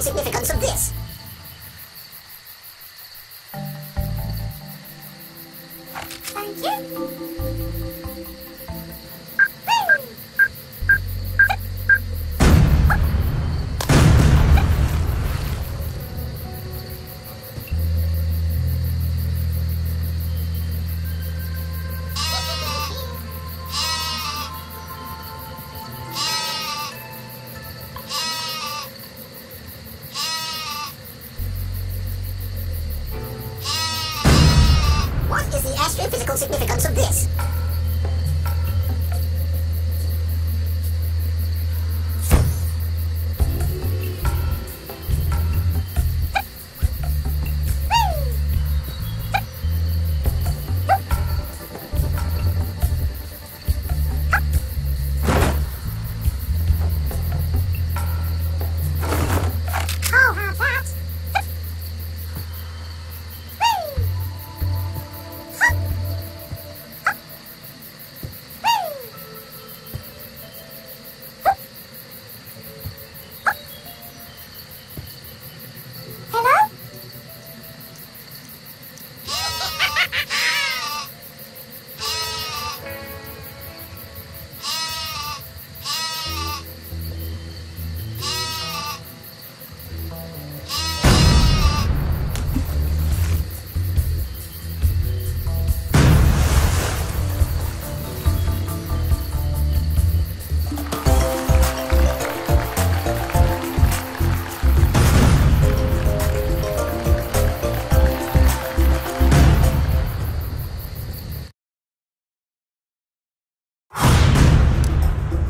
practical significance of this. Thank you. Astrophysical significance of this.